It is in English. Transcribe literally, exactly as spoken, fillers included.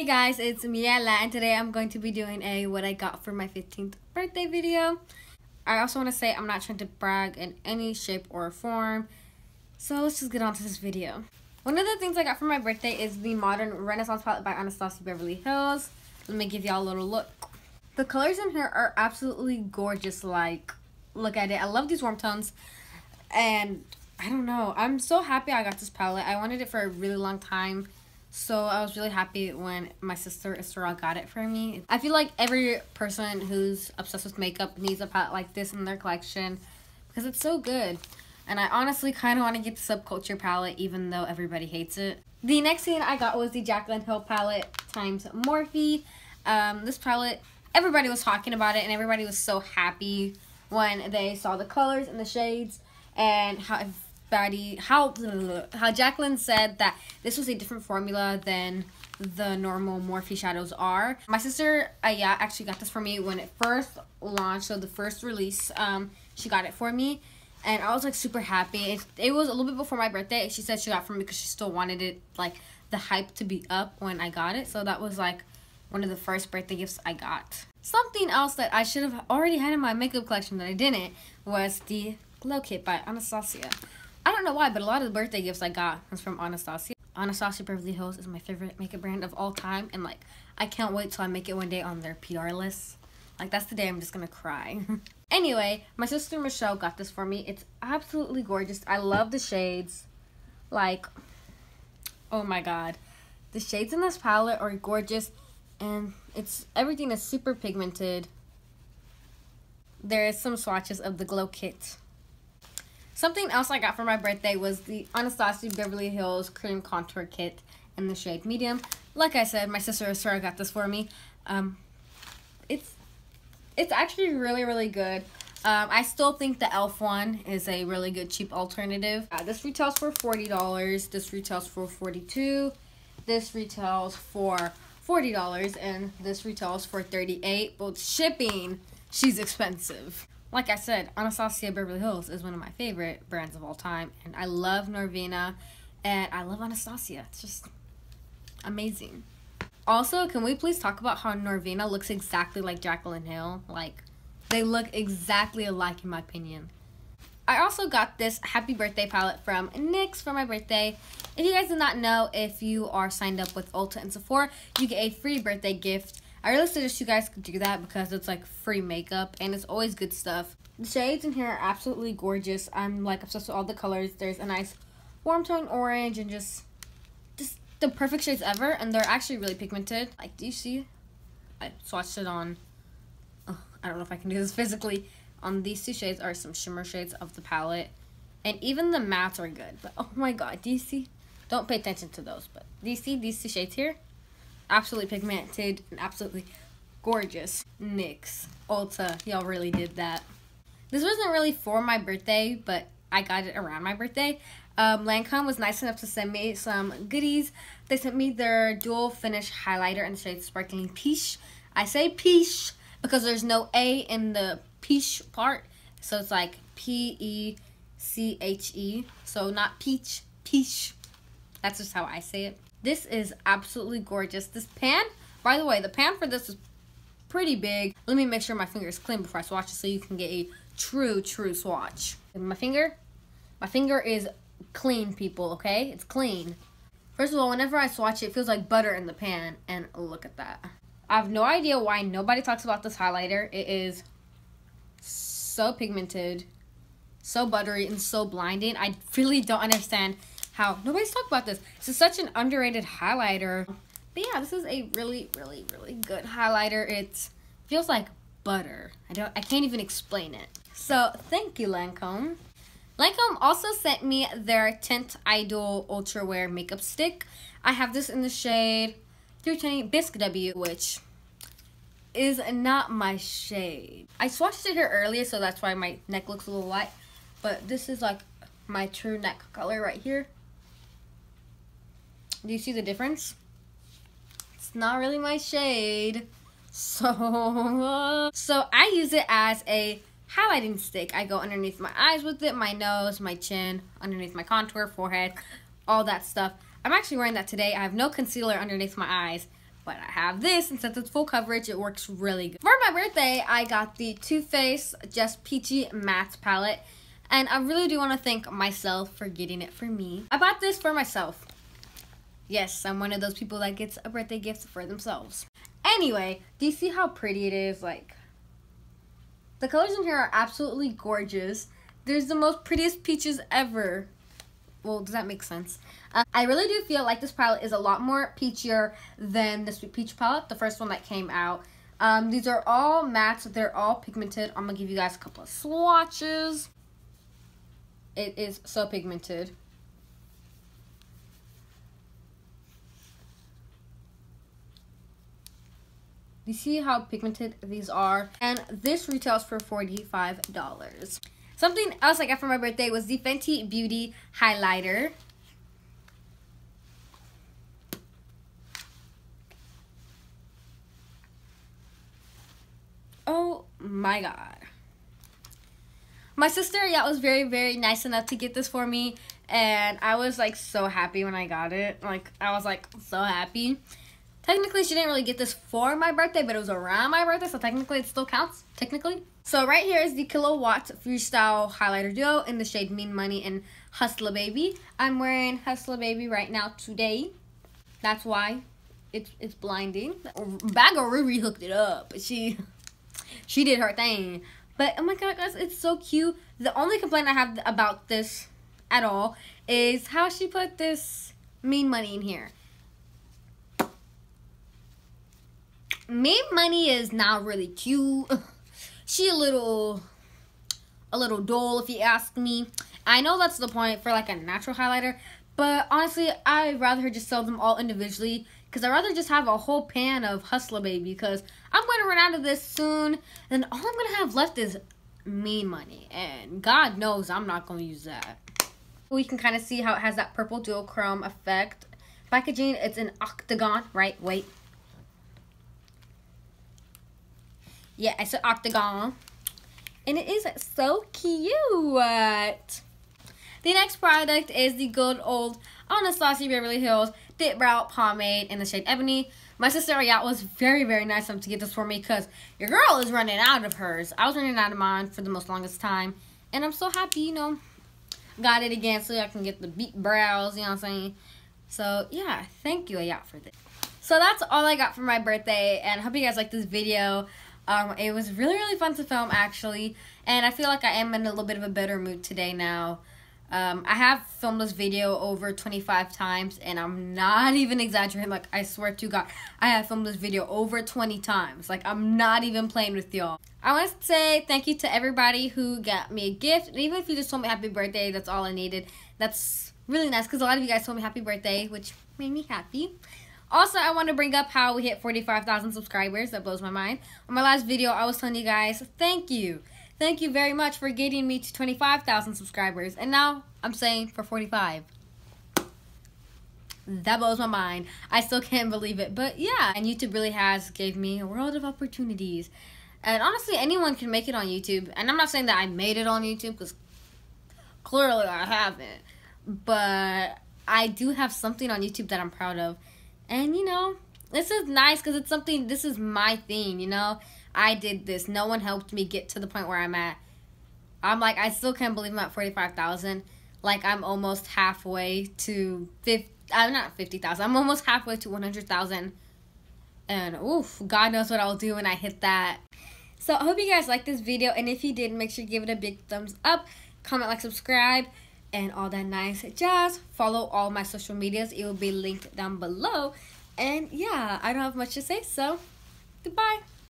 Hey guys, it's Miela and today I'm going to be doing a what I got for my fifteenth birthday video. I also want to say I'm not trying to brag in any shape or form, so let's just get on to this video. One of the things I got for my birthday is the Modern Renaissance Palette by Anastasia Beverly Hills. Let me give y'all a little look. The colors in here are absolutely gorgeous, like, look at it. I love these warm tones and I don't know, I'm so happy I got this palette. I wanted it for a really long time. So I was really happy when my sister Isra got it for me. I feel like every person who's obsessed with makeup needs a palette like this in their collection because it's so good. And I honestly kind of want to get the Subculture palette even though everybody hates it. The next thing I got was the Jaclyn Hill palette times Morphe. Um, this palette, everybody was talking about it and everybody was so happy when they saw the colors and the shades and how Batty, how how Jaclyn said that this was a different formula than the normal Morphe shadows are. My sister Aya actually got this for me when it first launched, so the first release, um, she got it for me, and I was like super happy. It, it was a little bit before my birthday. She said she got it for me because she still wanted it, like the hype to be up when I got it. So that was like one of the first birthday gifts I got. Something else that I should have already had in my makeup collection that I didn't was the Glow Kit by Anastasia. I don't know why, but a lot of the birthday gifts I got was from Anastasia. Anastasia Beverly Hills is my favorite makeup brand of all time. And, like, I can't wait till I make it one day on their P R list. Like, that's the day I'm just gonna cry. Anyway, my sister Michelle got this for me. It's absolutely gorgeous. I love the shades. Like, oh my god. The shades in this palette are gorgeous. And it's everything is super pigmented. There is some swatches of the Glow Kit. Something else I got for my birthday was the Anastasia Beverly Hills Cream Contour Kit in the shade Medium. Like I said, my sister Sarah got this for me. Um, it's it's actually really, really good. Um, I still think the Elf one is a really good cheap alternative. Uh, this retails for forty dollars. This retails for forty-two dollars. This retails for forty dollars. And this retails for thirty-eight dollars. But shipping, she's expensive. Like I said, Anastasia Beverly Hills is one of my favorite brands of all time. And I love Norvina. And I love Anastasia. It's just amazing. Also, can we please talk about how Norvina looks exactly like Jaclyn Hill? Like, they look exactly alike in my opinion. I also got this Happy Birthday palette from NYX for my birthday. If you guys did not know, if you are signed up with Ulta and Sephora, you get a free birthday gift. I really suggest you guys could do that because it's like free makeup and it's always good stuff. The shades in here are absolutely gorgeous. I'm like obsessed with all the colors. There's a nice warm tone orange and just just the perfect shades ever, and they're actually really pigmented. Like, do you see? I swatched it on, oh, I don't know if I can do this physically. On these two shades are some shimmer shades of the palette, and even the mattes are good. But oh my god, do you see? Don't pay attention to those, but do you see these two shades here? Absolutely pigmented and absolutely gorgeous. NYX, Ulta, y'all really did that. This wasn't really for my birthday, but I got it around my birthday. Um, Lancome was nice enough to send me some goodies. They sent me their dual finish highlighter in the shade Sparkling Peach. I say peach because there's no A in the peach part. So it's like P E C H E. So not peach, peach. That's just how I say it. This is absolutely gorgeous. This pan, by the way, the pan for this is pretty big. Let me make sure my finger is clean before I swatch it so you can get a true, true swatch. And my finger, my finger is clean, people, okay? It's clean. First of all, whenever I swatch it, it feels like butter in the pan, and look at that. I have no idea why nobody talks about this highlighter. It is so pigmented, so buttery, and so blinding. I really don't understand how nobody's talking about this. This is such an underrated highlighter. But yeah, this is a really, really, really good highlighter. It feels like butter. I don't, I can't even explain it. So thank you, Lancome. Lancome also sent me their Tint Idol Ultra Wear Makeup Stick. I have this in the shade three twenty Bisque W, which is not my shade. I swatched it here earlier, so that's why my neck looks a little light. But this is like my true neck color right here. Do you see the difference? It's not really my shade. So, so I use it as a highlighting stick. I go underneath my eyes with it, my nose, my chin, underneath my contour, forehead, all that stuff. I'm actually wearing that today. I have no concealer underneath my eyes but I have this, and since it's full coverage, it works really good. For my birthday, I got the Too Faced Just Peachy Matte Palette, and I really do want to thank myself for getting it for me. I bought this for myself. Yes, I'm one of those people that gets a birthday gift for themselves. Anyway, do you see how pretty it is? Like, the colors in here are absolutely gorgeous. There's the most prettiest peaches ever. Well, does that make sense? Uh, I really do feel like this palette is a lot more peachier than the Sweet Peach palette, the first one that came out. Um, these are all mattes. They're all pigmented. I'm going to give you guys a couple of swatches. It is so pigmented. You see how pigmented these are? And this retails for forty-five dollars. Something else I got for my birthday was the Fenty Beauty highlighter. Oh my god. My sister, Ayat, was very, very nice enough to get this for me. And I was like so happy when I got it. Like, I was like so happy. Technically, she didn't really get this for my birthday, but it was around my birthday, so technically it still counts, technically. So right here is the Kilowatt Freestyle Highlighter Duo in the shade Mean Money and Hustla Baby. I'm wearing Hustla Baby right now today. That's why it's it's blinding. Bagaruri hooked it up. She, she did her thing. But oh my god, guys, it's so cute. The only complaint I have about this at all is how she put this Mean Money in here. Mean Money is not really cute. She a little, a little dull, if you ask me. I know that's the point for like a natural highlighter, but honestly, I'd rather just sell them all individually because I'd rather just have a whole pan of Hustla Baby because I'm gonna run out of this soon, and all I'm gonna have left is Mean Money, and God knows I'm not gonna use that. We can kind of see how it has that purple duochrome effect. Packaging, it's an octagon, right? Wait. Yeah, it's an octagon, and it is so cute. The next product is the good old Anastasia Beverly Hills Dip Brow Pomade in the shade Ebony. My sister Ayat was very, very nice enough to get this for me because your girl is running out of hers. I was running out of mine for the most longest time, and I'm so happy, you know, got it again so I can get the beat brows, you know what I'm saying? So, yeah, thank you, Ayat, for this. So that's all I got for my birthday, and I hope you guys like this video. Um, it was really, really fun to film, actually, and I feel like I am in a little bit of a better mood today now. Um, I have filmed this video over twenty-five times, and I'm not even exaggerating. Like, I swear to God, I have filmed this video over twenty times. Like, I'm not even playing with y'all. I want to say thank you to everybody who got me a gift, and even if you just told me happy birthday, that's all I needed. That's really nice, because a lot of you guys told me happy birthday, which made me happy. Also, I want to bring up how we hit forty-five thousand subscribers. That blows my mind. On my last video, I was telling you guys, thank you. Thank you very much for getting me to twenty-five thousand subscribers. And now, I'm saying for forty-five. That blows my mind. I still can't believe it. But yeah, and YouTube really has gave me a world of opportunities. And honestly, anyone can make it on YouTube. And I'm not saying that I made it on YouTube, because clearly I haven't. But I do have something on YouTube that I'm proud of. And, you know, this is nice because it's something, this is my thing, you know. I did this. No one helped me get to the point where I'm at. I'm like, I still can't believe I'm at forty-five thousand. Like, I'm almost halfway to fifty, I'm not fifty thousand. I'm almost halfway to one hundred thousand. And, oof, God knows what I'll do when I hit that. So, I hope you guys liked this video. And if you did, make sure you give it a big thumbs up. Comment, like, subscribe. And all that nice jazz. Follow all my social medias. It will be linked down below. And yeah, I don't have much to say, so goodbye.